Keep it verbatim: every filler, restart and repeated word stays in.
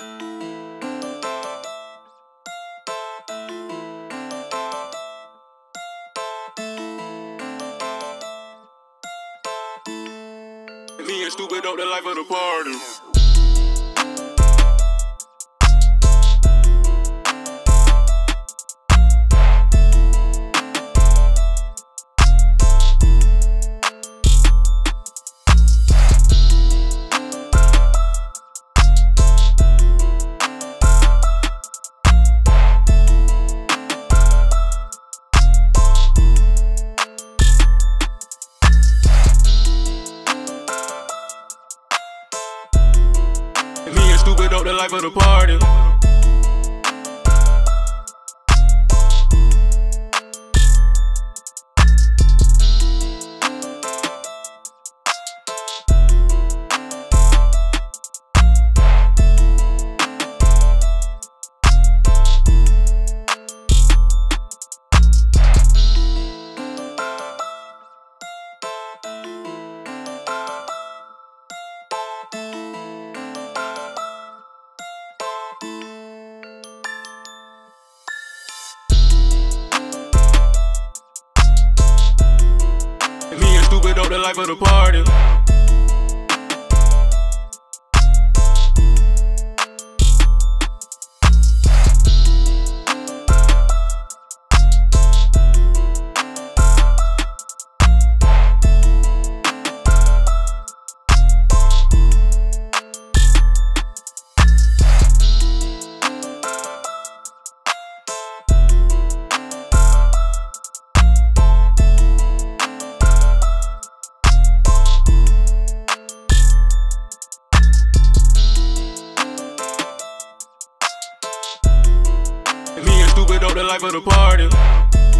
Me and StupidxDope, the life of the party. StupidxDope, the life of the party. StupidxDope, the life of the party. StupidxDope, the life of the party.